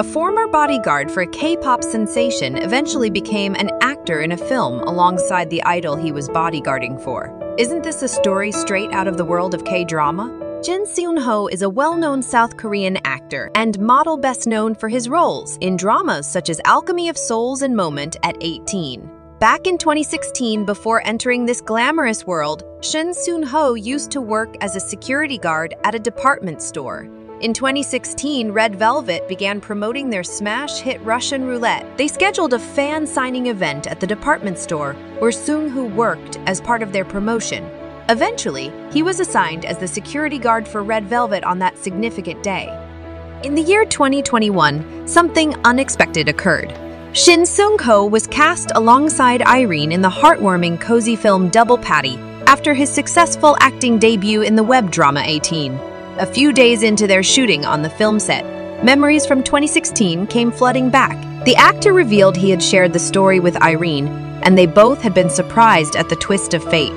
A former bodyguard for a K-pop sensation eventually became an actor in a film alongside the idol he was bodyguarding for. Isn't this a story straight out of the world of K-drama? Shin Seung-ho is a well-known South Korean actor and model best known for his roles in dramas such as Alchemy of Souls and Moment at 18. Back in 2016, before entering this glamorous world, Shin Seung-ho used to work as a security guard at a department store. In 2016, Red Velvet began promoting their smash hit Russian Roulette. They scheduled a fan signing event at the department store where Seung-ho worked as part of their promotion. Eventually, he was assigned as the security guard for Red Velvet on that significant day. In the year 2021, something unexpected occurred. Shin Seung-ho was cast alongside Irene in the heartwarming cozy film Double Patty after his successful acting debut in the web drama 18. A few days into their shooting on the film set, memories from 2016 came flooding back. The actor revealed he had shared the story with Irene, and they both had been surprised at the twist of fate.